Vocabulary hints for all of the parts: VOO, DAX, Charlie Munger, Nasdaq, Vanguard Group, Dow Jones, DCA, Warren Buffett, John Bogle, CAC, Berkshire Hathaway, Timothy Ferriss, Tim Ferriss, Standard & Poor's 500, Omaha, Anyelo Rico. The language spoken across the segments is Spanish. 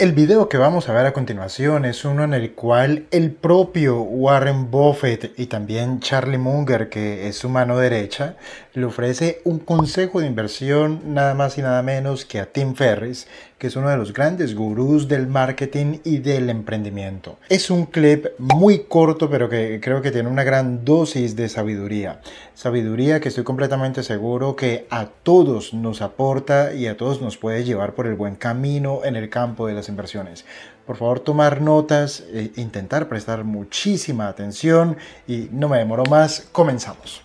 El video que vamos a ver a continuación es uno en el cual el propio Warren Buffett y también Charlie Munger, que es su mano derecha, le ofrece un consejo de inversión nada más y nada menos que a Tim Ferriss, que es uno de los grandes gurús del marketing y del emprendimiento. Es un clip muy corto, pero que creo que tiene una gran dosis de sabiduría. Sabiduría que estoy completamente seguro que a todos nos aporta y a todos nos puede llevar por el buen camino en el campo de las inversiones. Por favor, tomar notas, intentar prestar muchísima atención y no me demoro más, comenzamos.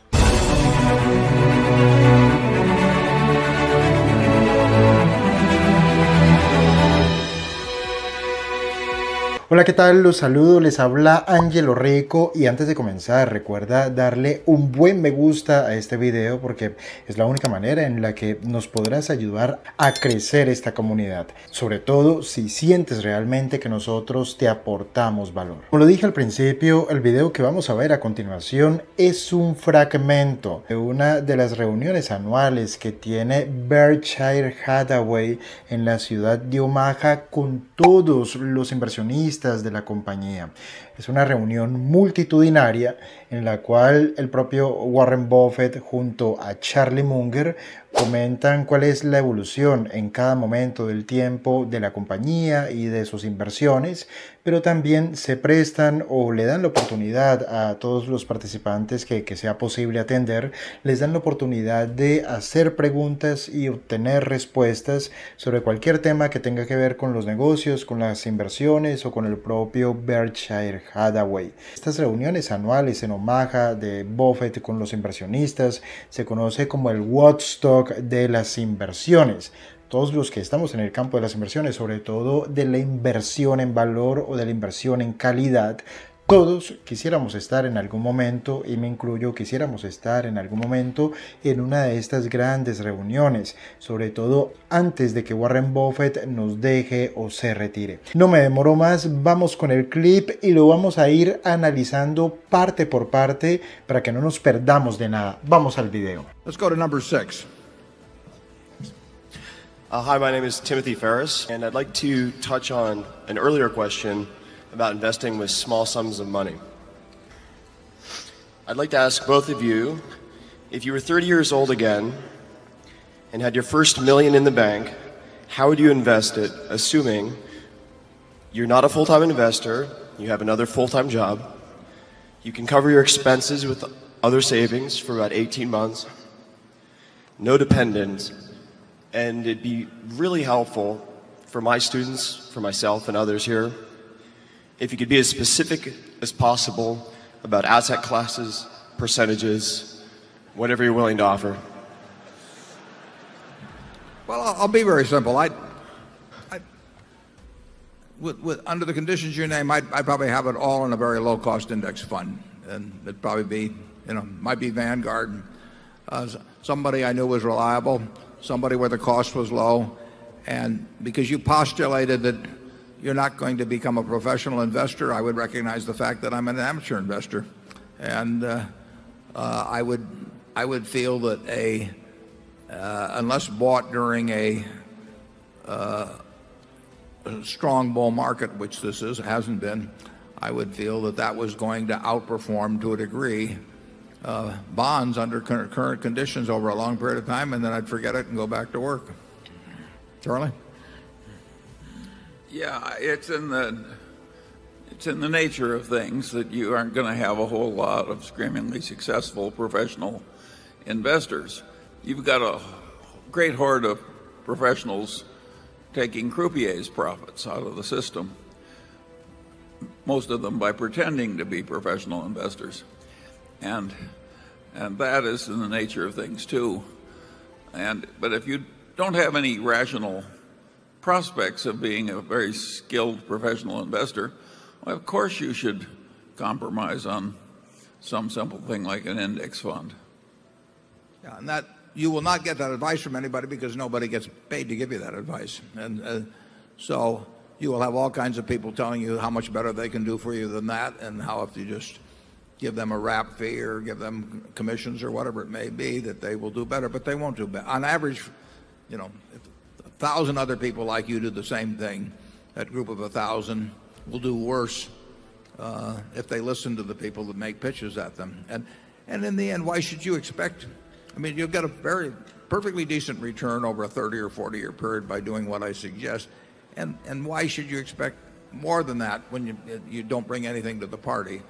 Hola, ¿qué tal? Los saludo, les habla Anyelo Rico y antes de comenzar recuerda darle un buen me gusta a este video porque es la única manera en la que nos podrás ayudar a crecer esta comunidad, sobre todo si sientes realmente que nosotros te aportamos valor. Como lo dije al principio, el video que vamos a ver a continuación es un fragmento de una de las reuniones anuales que tiene Berkshire Hathaway en la ciudad de Omaha con todos los inversionistas de la compañía. Es una reunión multitudinaria en la cual el propio Warren Buffett junto a Charlie Munger comentan cuál es la evolución en cada momento del tiempo de la compañía y de sus inversiones, pero también se prestan o le dan la oportunidad a todos los participantes que sea posible atender, les dan la oportunidad de hacer preguntas y obtener respuestas sobre cualquier tema que tenga que ver con los negocios, con las inversiones o con el propio Berkshire Hathaway. Estas reuniones anuales en Omaha de Buffett con los inversionistas se conoce como el Watchdog de las inversiones. Todos los que estamos en el campo de las inversiones, sobre todo de la inversión en valor o de la inversión en calidad, todos quisiéramos estar en algún momento, y me incluyo, quisiéramos estar en algún momento en una de estas grandes reuniones, sobre todo antes de que Warren Buffett nos deje o se retire. No me demoro más, vamos con el clip y lo vamos a ir analizando parte por parte para que no nos perdamos de nada. Vamos al video. Let's go to number 6. Hi, my name is Timothy Ferriss, and I'd like to touch on an earlier question about investing with small sums of money. I'd like to ask both of you, if you were 30 years old again and had your first million in the bank, how would you invest it, assuming you're not a full-time investor, you have another full-time job, you can cover your expenses with other savings for about 18 months, no dependents, and it'd be really helpful for my students, for myself and others here, if you could be as specific as possible about asset classes, percentages, whatever you're willing to offer. Well, I'll be very simple. Under the conditions you name, I'd probably have it all in a very low-cost index fund, and it'd probably be, might be Vanguard, somebody I knew was reliable, somebody where the cost was low, and because you postulated that you're not going to become a professional investor, I would recognize the fact that I'm an amateur investor, and I would feel that unless bought during a strong bull market, which this is, hasn't been, I would feel that that was going to outperform to a degree bonds under current conditions over a long period of time, and then I'd forget it and go back to work. Charlie? Yeah, it's in the nature of things that you aren't going to have a whole lot of screamingly successful professional investors. You've got a great horde of professionals taking croupiers' profits out of the system, most of them by pretending to be professional investors. And that is in the nature of things too. But if you don't have any rational prospects of being a very skilled professional investor, well, of course you should compromise on some simple thing like an index fund. Yeah, and that you will not get that advice from anybody because nobody gets paid to give you that advice, and so you will have all kinds of people telling you how much better they can do for you than that, and how if you just give them a wrap fee or give them commissions or whatever it may be, that they will do better, but they won't do better. On average, if 1,000 other people like you do the same thing, that group of 1,000 will do worse if they listen to the people that make pitches at them. And in the end, why should you expect? I mean, you'll get a very perfectly decent return over a 30 or 40-year period by doing what I suggest. And why should you expect more than that when you don't bring anything to the party?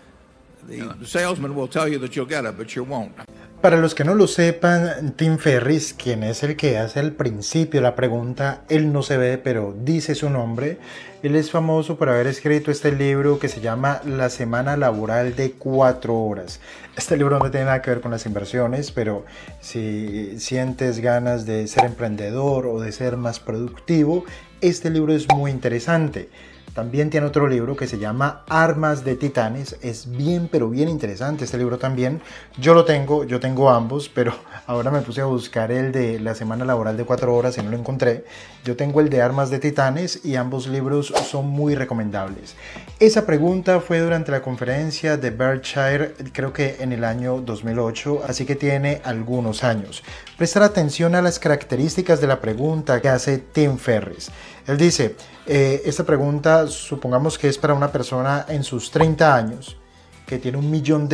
The salesman will tell you that you'll get it, but you won't. Para los que no lo sepan, Tim Ferriss, quien es el que hace al principio la pregunta, él no se ve, pero dice su nombre. Él es famoso por haber escrito este libro que se llama La Semana Laboral de 4 Horas. Este libro no tiene nada que ver con las inversiones, pero si sientes ganas de ser emprendedor o de ser más productivo, este libro es muy interesante. También tiene otro libro que se llama Armas de Titanes. Es bien, pero bien interesante este libro también. Yo lo tengo, yo tengo ambos, pero ahora me puse a buscar el de La Semana Laboral de 4 Horas y no lo encontré. Yo tengo el de Armas de Titanes y ambos libros son muy recomendables. Esa pregunta fue durante la conferencia de Berkshire, creo que en el año 2008, así que tiene algunos años. Prestar atención a las características de la pregunta que hace Tim Ferriss. Él dice, esta pregunta supongamos que es para una persona en sus 30 años que tiene $1 millón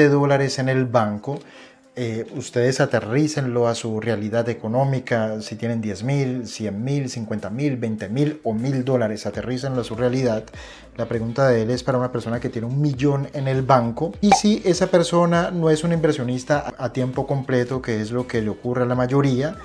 en el banco. Ustedes aterrícenlo a su realidad económica. Si tienen 10.000, 100.000, 50.000, 20.000 o $1.000, aterrícenlo a su realidad. La pregunta de él es para una persona que tiene $1 millón en el banco. Y si esa persona no es un inversionista a tiempo completo, que es lo que le ocurre a la mayoría,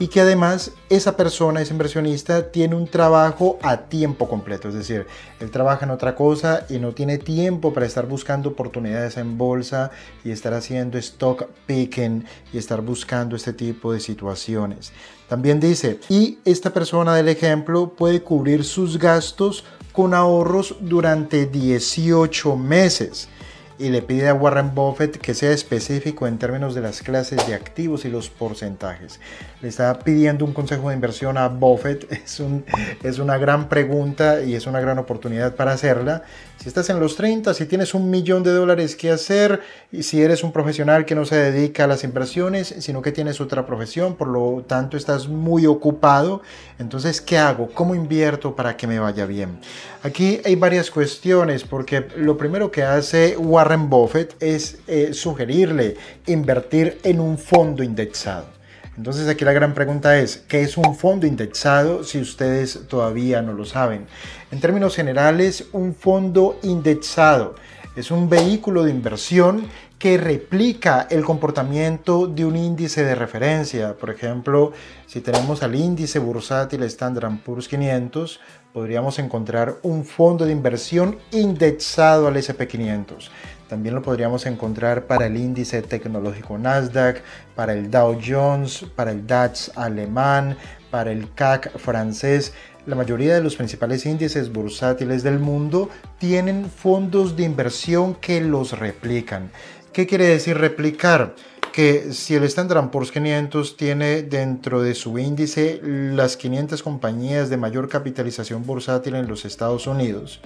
y que además esa persona, ese inversionista, tiene un trabajo a tiempo completo, es decir, él trabaja en otra cosa y no tiene tiempo para estar buscando oportunidades en bolsa y estar haciendo stock picking y estar buscando este tipo de situaciones. También dice, y esta persona del ejemplo puede cubrir sus gastos con ahorros durante 18 meses. Y le pide a Warren Buffett que sea específico en términos de las clases de activos y los porcentajes. Le está pidiendo un consejo de inversión a Buffett. Es una gran pregunta y es una gran oportunidad para hacerla. Si estás en los 30, si tienes $1 millón que hacer, y si eres un profesional que no se dedica a las inversiones, sino que tienes otra profesión, por lo tanto estás muy ocupado, entonces, ¿qué hago? ¿Cómo invierto para que me vaya bien? Aquí hay varias cuestiones, porque lo primero que hace Warren Buffett es sugerirle invertir en un fondo indexado. Entonces aquí la gran pregunta es, ¿qué es un fondo indexado si ustedes todavía no lo saben? En términos generales, un fondo indexado es un vehículo de inversión que replica el comportamiento de un índice de referencia. Por ejemplo, si tenemos al índice bursátil Standard & Poor's 500, podríamos encontrar un fondo de inversión indexado al S&P 500. También lo podríamos encontrar para el índice tecnológico Nasdaq, para el Dow Jones, para el DAX alemán, para el CAC francés. La mayoría de los principales índices bursátiles del mundo tienen fondos de inversión que los replican. ¿Qué quiere decir replicar? Que si el Standard & Poor's 500 tiene dentro de su índice las 500 compañías de mayor capitalización bursátil en los Estados Unidos,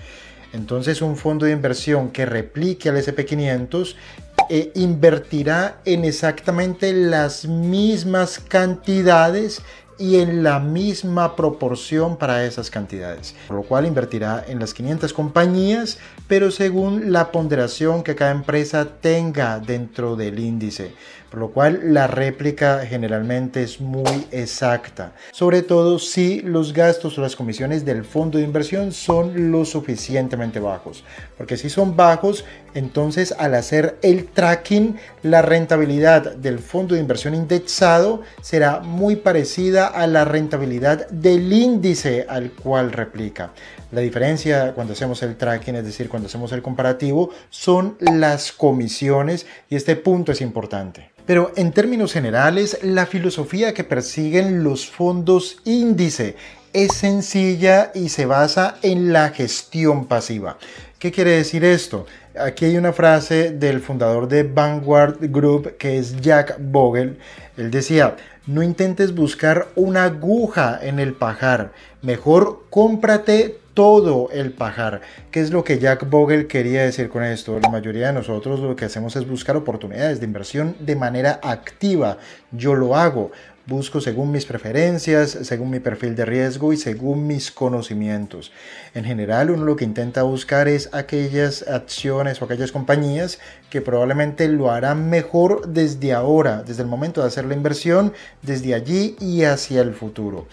entonces un fondo de inversión que replique al S&P 500 invertirá en exactamente las mismas cantidades y en la misma proporción para esas cantidades, por lo cual invertirá en las 500 compañías, pero según la ponderación que cada empresa tenga dentro del índice, por lo cual la réplica generalmente es muy exacta, sobre todo si los gastos o las comisiones del fondo de inversión son lo suficientemente bajos, porque si son bajos, entonces al hacer el tracking, la rentabilidad del fondo de inversión indexado será muy parecida a la rentabilidad del índice al cual replica. La diferencia cuando hacemos el tracking, es decir, cuando hacemos el comparativo, son las comisiones, y este punto es importante. Pero en términos generales, la filosofía que persiguen los fondos índice es sencilla y se basa en la gestión pasiva. ¿Qué quiere decir esto? Aquí hay una frase del fundador de Vanguard Group, que es Jack Bogle. Él decía, no intentes buscar una aguja en el pajar, mejor cómprate todo el pajar. ¿Qué es lo que Jack Bogle quería decir con esto? La mayoría de nosotros lo que hacemos es buscar oportunidades de inversión de manera activa. Yo lo hago. Busco según mis preferencias, según mi perfil de riesgo y según mis conocimientos. En general, uno lo que intenta buscar es aquellas acciones o aquellas compañías que probablemente lo harán mejor desde ahora, desde el momento de hacer la inversión, desde allí y hacia el futuro.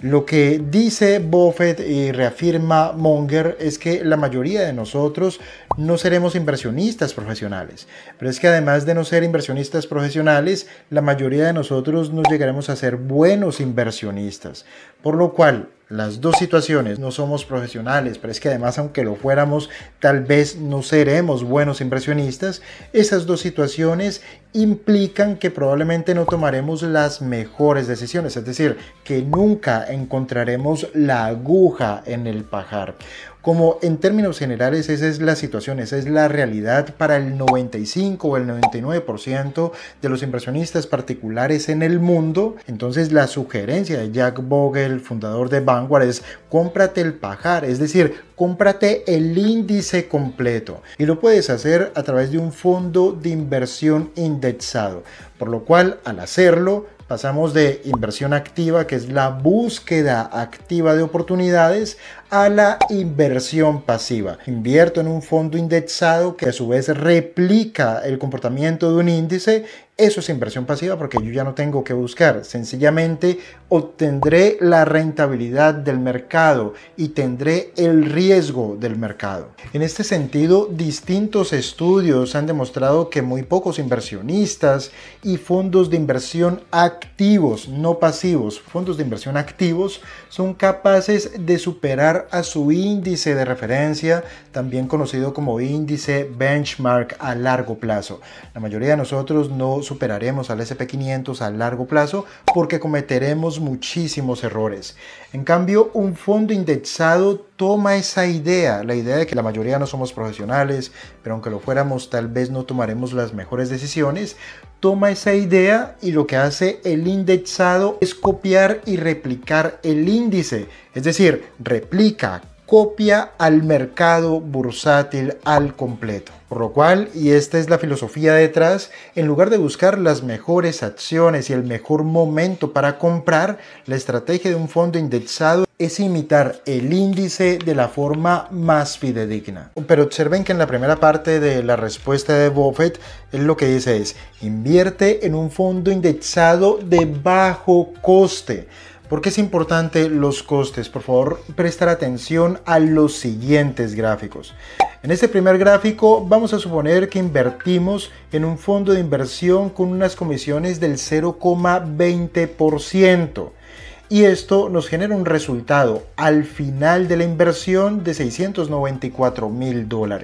Lo que dice Buffett y reafirma Munger es que la mayoría de nosotros no seremos inversionistas profesionales, pero es que además de no ser inversionistas profesionales, la mayoría de nosotros no llegaremos a ser buenos inversionistas, por lo cual las dos situaciones, no somos profesionales, pero es que además aunque lo fuéramos, tal vez no seremos buenos inversionistas. Esas dos situaciones implican que probablemente no tomaremos las mejores decisiones, es decir, que nunca encontraremos la aguja en el pajar. Como en términos generales esa es la situación, esa es la realidad para el 95 o el 99% de los inversionistas particulares en el mundo. Entonces la sugerencia de Jack Bogle, fundador de Vanguard, es cómprate el pajar, es decir, cómprate el índice completo, y lo puedes hacer a través de un fondo de inversión indexado, por lo cual al hacerlo pasamos de inversión activa, que es la búsqueda activa de oportunidades, a la inversión pasiva. Invierto en un fondo indexado que a su vez replica el comportamiento de un índice. Eso es inversión pasiva porque yo ya no tengo que buscar, sencillamente obtendré la rentabilidad del mercado y tendré el riesgo del mercado. En este sentido, distintos estudios han demostrado que muy pocos inversionistas y fondos de inversión activos, no pasivos, fondos de inversión activos son capaces de superar a su índice de referencia, también conocido como índice benchmark a largo plazo. La mayoría de nosotros no superaremos al S&P 500 a largo plazo porque cometeremos muchísimos errores. En cambio, un fondo indexado toma esa idea, la idea de que la mayoría no somos profesionales, pero aunque lo fuéramos tal vez no tomaremos las mejores decisiones, toma esa idea y lo que hace el indexado es copiar y replicar el índice, es decir, replica, copia al mercado bursátil al completo. Por lo cual, y esta es la filosofía detrás, en lugar de buscar las mejores acciones y el mejor momento para comprar, la estrategia de un fondo indexado es imitar el índice de la forma más fidedigna. Pero observen que en la primera parte de la respuesta de Buffett, él lo que dice es, invierte en un fondo indexado de bajo coste. ¿Por qué es importante los costes? Por favor, prestar atención a los siguientes gráficos. En este primer gráfico vamos a suponer que invertimos en un fondo de inversión con unas comisiones del 0,20%. Y esto nos genera un resultado al final de la inversión de $694.000.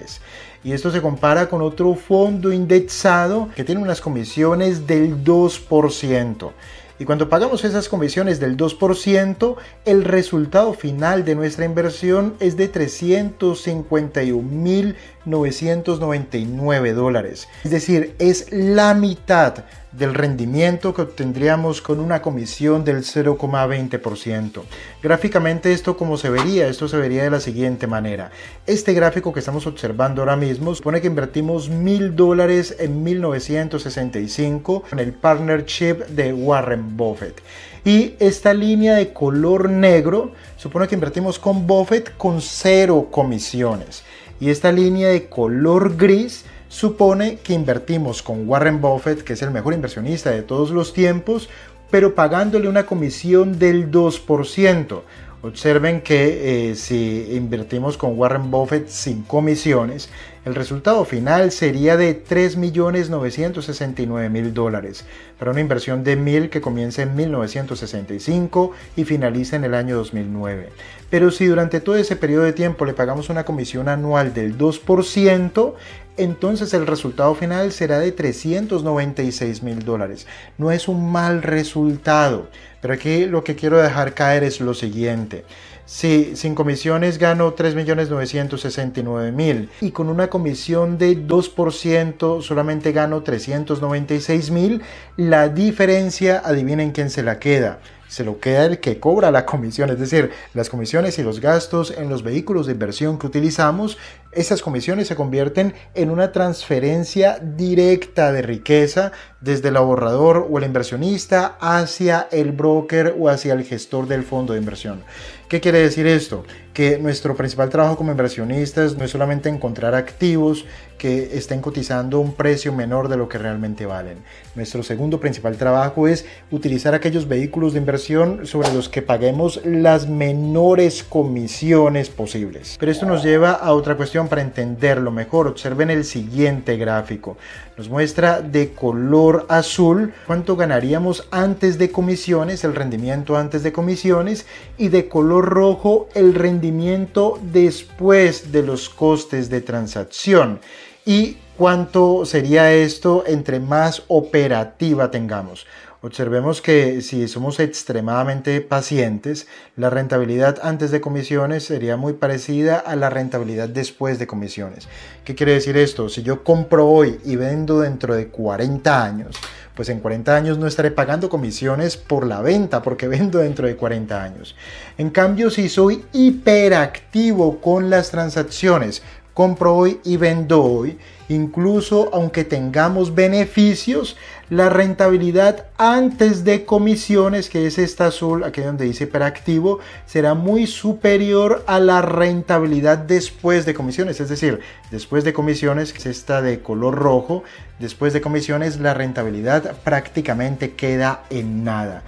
Y esto se compara con otro fondo indexado que tiene unas comisiones del 2%. Y cuando pagamos esas comisiones del 2%, el resultado final de nuestra inversión es de $351.999. Es decir, es la mitad del rendimiento que obtendríamos con una comisión del 0,20%. Gráficamente, ¿esto cómo se vería? Esto se vería de la siguiente manera. Este gráfico que estamos observando ahora mismo supone que invertimos $1.000 en 1965 en el partnership de Warren Buffett. Y esta línea de color negro supone que invertimos con Buffett con 0 comisiones. Y esta línea de color gris supone que invertimos con Warren Buffett, que es el mejor inversionista de todos los tiempos, pero pagándole una comisión del 2%. Observen que si invertimos con Warren Buffett sin comisiones, el resultado final sería de $3.969.000 para una inversión de $1.000 que comienza en 1965 y finaliza en el año 2009. Pero si durante todo ese periodo de tiempo le pagamos una comisión anual del 2%, entonces el resultado final será de $396.000. No es un mal resultado, pero aquí lo que quiero dejar caer es lo siguiente. Si sin comisiones gano $3.969.000 y con una comisión de 2% solamente gano $396.000, la diferencia, adivinen quién se la queda. se lo queda el que cobra la comisión, es decir, las comisiones y los gastos en los vehículos de inversión que utilizamos, esas comisiones se convierten en una transferencia directa de riqueza desde el ahorrador o el inversionista hacia el broker o hacia el gestor del fondo de inversión. ¿Qué quiere decir esto? Que nuestro principal trabajo como inversionistas no es solamente encontrar activos que estén cotizando un precio menor de lo que realmente valen. Nuestro segundo principal trabajo es utilizar aquellos vehículos de inversión sobre los que paguemos las menores comisiones posibles. Pero esto nos lleva a otra cuestión para entenderlo mejor. Observen el siguiente gráfico. Nos muestra de color azul cuánto ganaríamos antes de comisiones, el rendimiento antes de comisiones, y de color rojo el rendimiento después de los costes de transacción y cuánto sería esto entre más operativa tengamos. Observemos que si somos extremadamente pacientes, la rentabilidad antes de comisiones sería muy parecida a la rentabilidad después de comisiones. ¿Qué quiere decir esto? Si yo compro hoy y vendo dentro de 40 años, pues en 40 años no estaré pagando comisiones por la venta porque vendo dentro de 40 años. En cambio, si soy hiperactivo con las transacciones, compro hoy y vendo hoy, incluso aunque tengamos beneficios, la rentabilidad antes de comisiones, que es esta azul, aquí donde dice hiperactivo, será muy superior a la rentabilidad después de comisiones. Es decir, después de comisiones, que es esta de color rojo, después de comisiones la rentabilidad prácticamente queda en nada.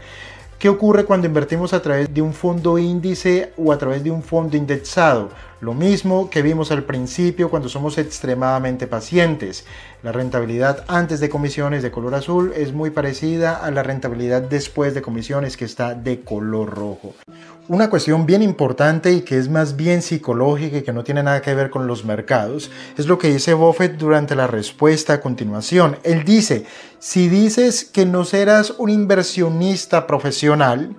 ¿Qué ocurre cuando invertimos a través de un fondo índice o a través de un fondo indexado? Lo mismo que vimos al principio cuando somos extremadamente pacientes. La rentabilidad antes de comisiones de color azul es muy parecida a la rentabilidad después de comisiones, que está de color rojo. Una cuestión bien importante y que es más bien psicológica y que no tiene nada que ver con los mercados es lo que dice Buffett durante la respuesta a continuación. Él dice: si dices que no serás un inversionista profesional,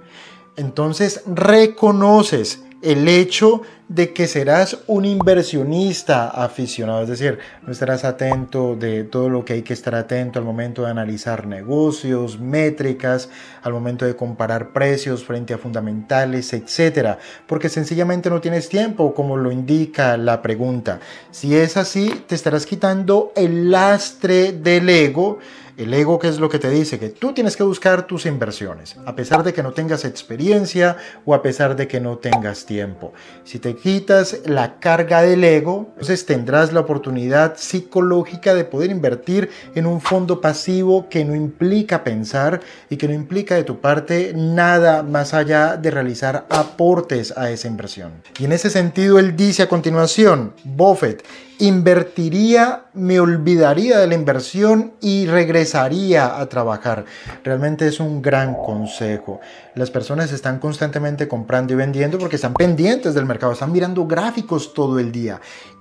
entonces reconoces el hecho de que serás un inversionista aficionado, es decir, no estarás atento de todo lo que hay que estar atento al momento de analizar negocios, métricas, al momento de comparar precios frente a fundamentales, etcétera, porque sencillamente no tienes tiempo, como lo indica la pregunta. Si es así, te estarás quitando el lastre del ego. El ego, que es lo que te dice que tú tienes que buscar tus inversiones, a pesar de que no tengas experiencia o a pesar de que no tengas tiempo. Si te quitas la carga del ego, entonces tendrás la oportunidad psicológica de poder invertir en un fondo pasivo que no implica pensar y que no implica de tu parte nada más allá de realizar aportes a esa inversión. Y en ese sentido, él dice a continuación, Buffett: invertiría, me olvidaría de la inversión y regresaría a trabajar. Realmente es un gran consejo. Las personas están constantemente comprando y vendiendo porque están pendientes del mercado, están mirando gráficos todo el día.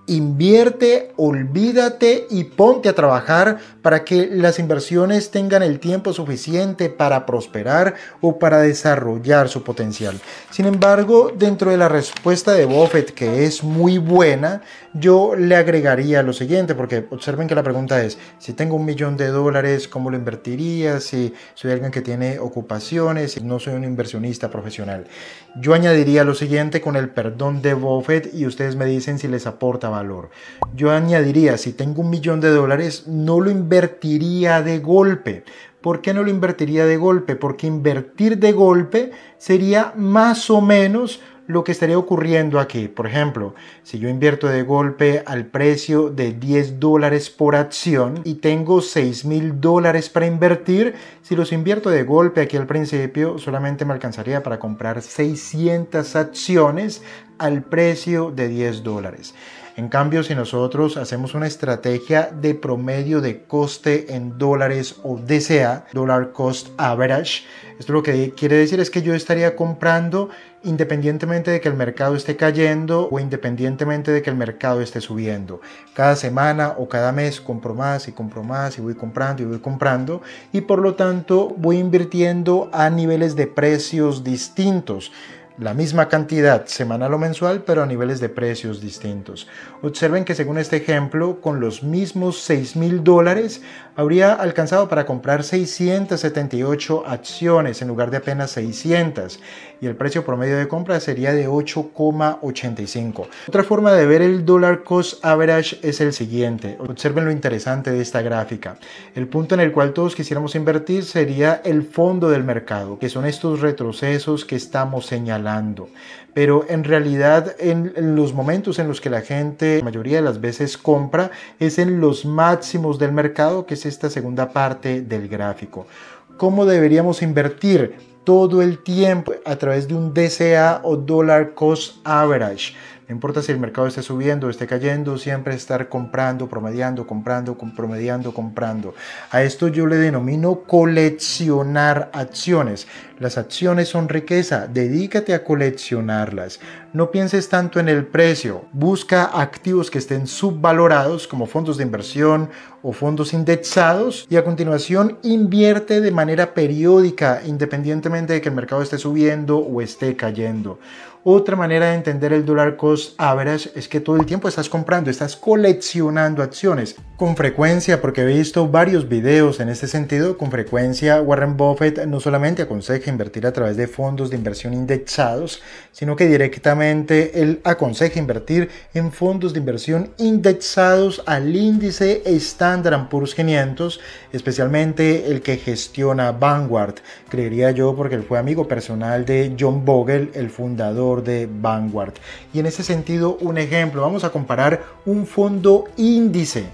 Invierte, olvídate y ponte a trabajar para que las inversiones tengan el tiempo suficiente para prosperar o para desarrollar su potencial. Sin embargo, dentro de la respuesta de Buffett, que es muy buena, yo le agregaría lo siguiente, porque observen que la pregunta es: si tengo $1.000.000, ¿cómo lo invertiría? Si soy alguien que tiene ocupaciones, si no soy un inversionista profesional. Yo añadiría lo siguiente con el perdón de Buffett y ustedes me dicen si les aporta valor. Yo añadiría: si tengo $1.000.000, no lo invertiría de golpe. ¿Por qué no lo invertiría de golpe? Porque invertir de golpe sería más o menos lo que estaría ocurriendo aquí. Por ejemplo, si yo invierto de golpe al precio de $10 por acción y tengo $6.000 para invertir, si los invierto de golpe aquí al principio, solamente me alcanzaría para comprar 600 acciones al precio de $10. En cambio, si nosotros hacemos una estrategia de promedio de coste en dólares o DCA, Dollar Cost Average, esto lo que quiere decir es que yo estaría comprando independientemente de que el mercado esté cayendo o independientemente de que el mercado esté subiendo. Cada semana o cada mes compro más y voy comprando y voy comprando, y por lo tanto voy invirtiendo a niveles de precios distintos. la misma cantidad semanal o mensual, pero a niveles de precios distintos. Observen que según este ejemplo, con los mismos $6.000 habría alcanzado para comprar 678 acciones en lugar de apenas 600, y el precio promedio de compra sería de 8,85. Otra forma de ver el dollar cost average es el siguiente. Observen lo interesante de esta gráfica. El punto en el cual todos quisiéramos invertir sería el fondo del mercado, que son estos retrocesos que estamos señalando. Pero en realidad en los momentos en los que la gente la mayoría de las veces compra es en los máximos del mercado, que es esta segunda parte del gráfico. ¿Cómo deberíamos invertir? Todo el tiempo a través de un DCA o Dollar Cost Average. No importa si el mercado esté subiendo o esté cayendo, siempre estar comprando, promediando, comprando, promediando, comprando. A esto yo le denomino coleccionar acciones. Las acciones son riqueza, dedícate a coleccionarlas. No pienses tanto en el precio, busca activos que estén subvalorados como fondos de inversión o fondos indexados y a continuación invierte de manera periódica independientemente de que el mercado esté subiendo o esté cayendo. Otra manera de entender el Dollar Cost Average es que todo el tiempo estás comprando, estás coleccionando acciones. Con frecuencia, porque he visto varios videos en este sentido, con frecuencia Warren Buffett no solamente aconseja invertir a través de fondos de inversión indexados, sino que directamente él aconseja invertir en fondos de inversión indexados al índice Standard & Poor's 500, especialmente el que gestiona Vanguard, creería yo, porque él fue amigo personal de John Bogle, el fundador de Vanguard. Y en ese sentido, un ejemplo, vamos a comparar un fondo índice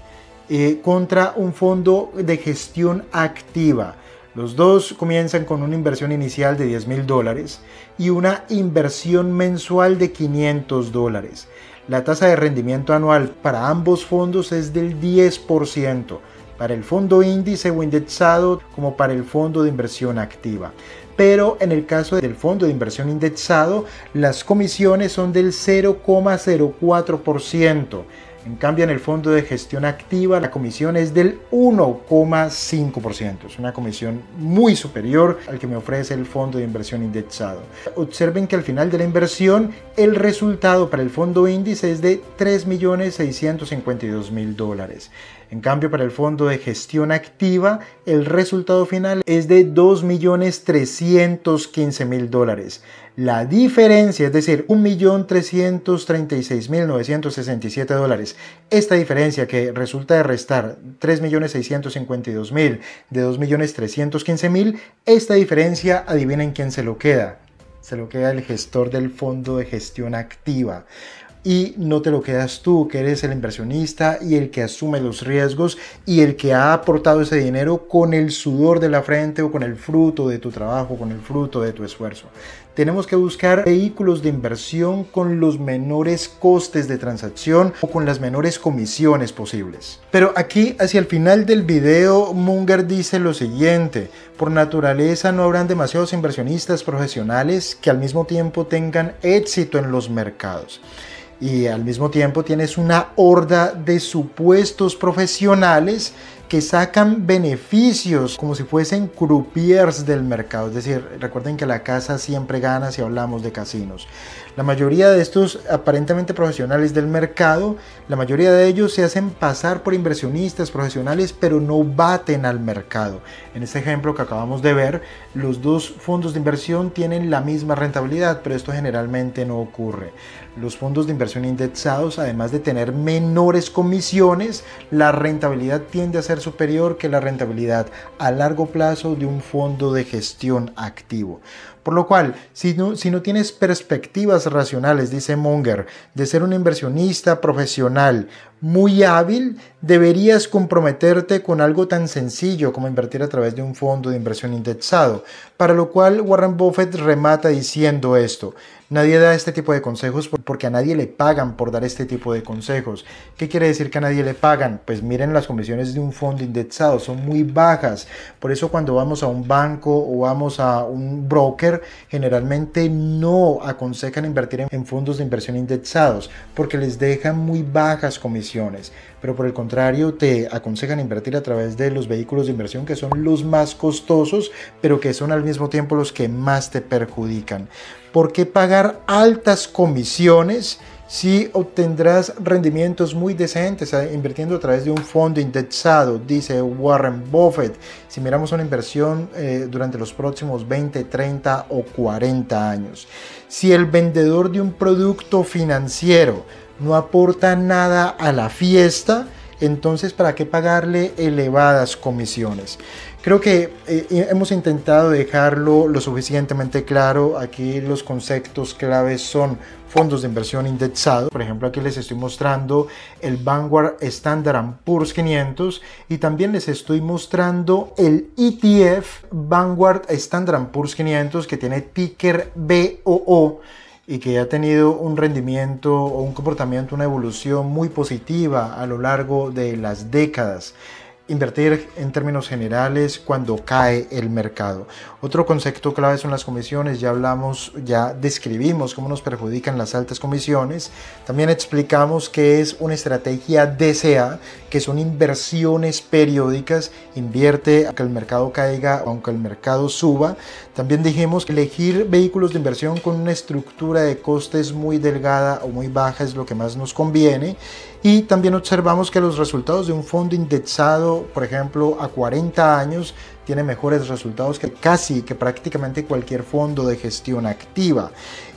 contra un fondo de gestión activa. Los dos comienzan con una inversión inicial de $10.000 y una inversión mensual de $500. La tasa de rendimiento anual para ambos fondos es del 10%, para el fondo índice o indexado como para el fondo de inversión activa. Pero en el caso del fondo de inversión indexado, las comisiones son del 0,04%. En cambio, en el fondo de gestión activa, la comisión es del 1,5%. Es una comisión muy superior al que me ofrece el fondo de inversión indexado. Observen que al final de la inversión, el resultado para el fondo índice es de $3.652.000. En cambio, para el fondo de gestión activa, el resultado final es de $2.315.000. La diferencia, es decir, $1.336.967. Esta diferencia que resulta de restar $3.652.000 de $2.315.000, esta diferencia, adivinen quién se lo queda. Se lo queda el gestor del fondo de gestión activa. Y no te lo quedas tú, que eres el inversionista y el que asume los riesgos y el que ha aportado ese dinero con el sudor de la frente o con el fruto de tu trabajo, con el fruto de tu esfuerzo. Tenemos que buscar vehículos de inversión con los menores costes de transacción o con las menores comisiones posibles. Pero aquí, hacia el final del video, Munger dice lo siguiente: por naturaleza no habrán demasiados inversionistas profesionales que al mismo tiempo tengan éxito en los mercados. Y al mismo tiempo tienes una horda de supuestos profesionales que sacan beneficios como si fuesen croupiers del mercado. Es decir, recuerden que la casa siempre gana si hablamos de casinos. La mayoría de estos aparentemente profesionales del mercado, la mayoría de ellos se hacen pasar por inversionistas profesionales, pero no baten al mercado. En este ejemplo que acabamos de ver, los dos fondos de inversión tienen la misma rentabilidad, pero esto generalmente no ocurre. Los fondos de inversión indexados, además de tener menores comisiones, la rentabilidad tiende a ser superior que la rentabilidad a largo plazo de un fondo de gestión activo. Por lo cual, si no tienes perspectivas racionales, dice Munger, de ser un inversionista profesional muy hábil, deberías comprometerte con algo tan sencillo como invertir a través de un fondo de inversión indexado. Para lo cual Warren Buffett remata diciendo esto: nadie da este tipo de consejos porque a nadie le pagan por dar este tipo de consejos. ¿Qué quiere decir que a nadie le pagan? Pues miren, las comisiones de un fondo indexado son muy bajas. Por eso cuando vamos a un banco o vamos a un broker, generalmente no aconsejan invertir en fondos de inversión indexados porque les dejan muy bajas comisiones. inversiones, pero por el contrario te aconsejan invertir a través de los vehículos de inversión que son los más costosos, pero que son al mismo tiempo los que más te perjudican. ¿Por qué pagar altas comisiones si obtendrás rendimientos muy decentes invirtiendo a través de un fondo indexado? Dice Warren Buffett, si miramos una inversión durante los próximos 20, 30 o 40 años. Si el vendedor de un producto financiero no aporta nada a la fiesta, entonces ¿para qué pagarle elevadas comisiones? Creo que hemos intentado dejarlo lo suficientemente claro. Aquí los conceptos claves son fondos de inversión indexados. Por ejemplo, aquí les estoy mostrando el Vanguard Standard & Poor's 500 y también les estoy mostrando el ETF Vanguard Standard & Poor's 500 que tiene ticker VOO y que ha tenido un rendimiento o un comportamiento, una evolución muy positiva a lo largo de las décadas. Invertir en términos generales cuando cae el mercado. Otro concepto clave son las comisiones. Ya hablamos, ya describimos cómo nos perjudican las altas comisiones. También explicamos qué es una estrategia DCA, que son inversiones periódicas. Invierte aunque el mercado caiga, aunque el mercado suba. También dijimos que elegir vehículos de inversión con una estructura de costes muy delgada o muy baja es lo que más nos conviene. Y también observamos que los resultados de un fondo indexado, por ejemplo, a 40 años, tiene mejores resultados que casi, que prácticamente cualquier fondo de gestión activa.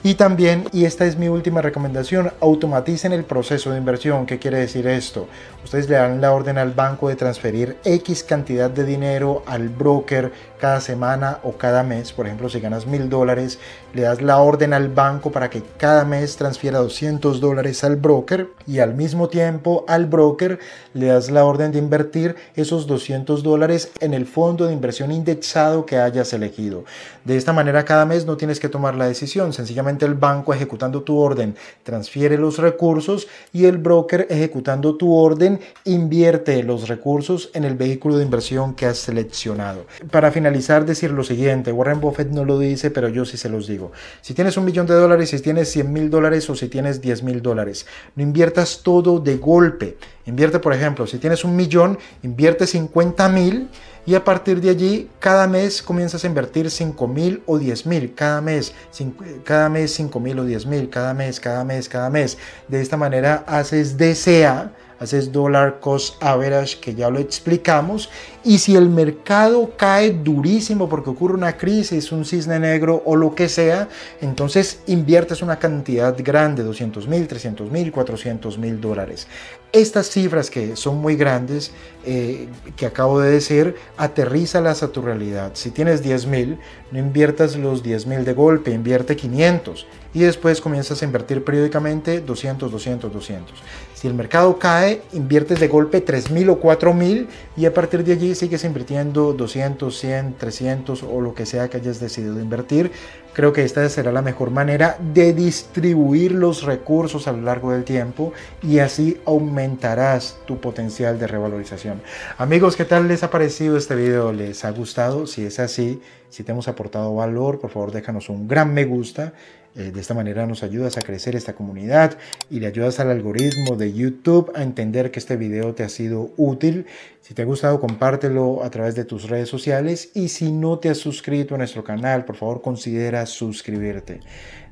Y también, y esta es mi última recomendación, automaticen el proceso de inversión. ¿Qué quiere decir esto? Ustedes le dan la orden al banco de transferir X cantidad de dinero al broker cada semana o cada mes. Por ejemplo, si ganas $1000, le das la orden al banco para que cada mes transfiera $200 al broker y al mismo tiempo al broker le das la orden de invertir esos $200 en el fondo de inversión indexado que hayas elegido. De esta manera cada mes no tienes que tomar la decisión, sencillamente el banco ejecutando tu orden transfiere los recursos y el broker ejecutando tu orden invierte los recursos en el vehículo de inversión que has seleccionado. Para finalizar, decir lo siguiente, Warren Buffett no lo dice, pero yo sí se los digo. Si tienes $1.000.000, si tienes $100.000 o si tienes $10.000, no inviertas todo de golpe. Invierte, por ejemplo, si tienes $1.000.000, invierte $50.000 y a partir de allí cada mes comienzas a invertir $5.000 o $10.000 cada mes $5.000 o $10.000 cada mes. De esta manera haces DCA, haces Dollar Cost Average, que ya lo explicamos. Y si el mercado cae durísimo porque ocurre una crisis, un cisne negro o lo que sea, entonces inviertes una cantidad grande, $200.000, $300.000, $400.000. Estas cifras que son muy grandes, que acabo de decir, aterrízalas a tu realidad. Si tienes $10.000, no inviertas los $10.000 de golpe, invierte $500 y después comienzas a invertir periódicamente 200, 200, 200. Si el mercado cae, inviertes de golpe $3.000 o $4.000 y a partir de allí sigues invirtiendo $200, $100, $300 o lo que sea que hayas decidido invertir. Creo que esta será la mejor manera de distribuir los recursos a lo largo del tiempo y así aumentarás tu potencial de revalorización. Amigos, ¿qué tal les ha parecido este video? ¿Les ha gustado? Si es así, si te hemos aportado valor, por favor déjanos un gran me gusta. De esta manera nos ayudas a crecer esta comunidad y le ayudas al algoritmo de YouTube a entender que este video te ha sido útil. Si te ha gustado, compártelo a través de tus redes sociales y si no te has suscrito a nuestro canal, por favor considera suscribirte.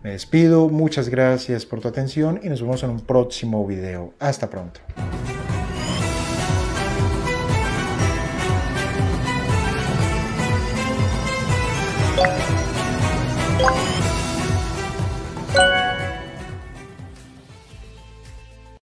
Me despido, muchas gracias por tu atención y nos vemos en un próximo video. Hasta pronto.